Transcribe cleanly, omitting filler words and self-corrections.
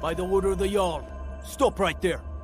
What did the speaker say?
by the order of the Jarl. Stop right there.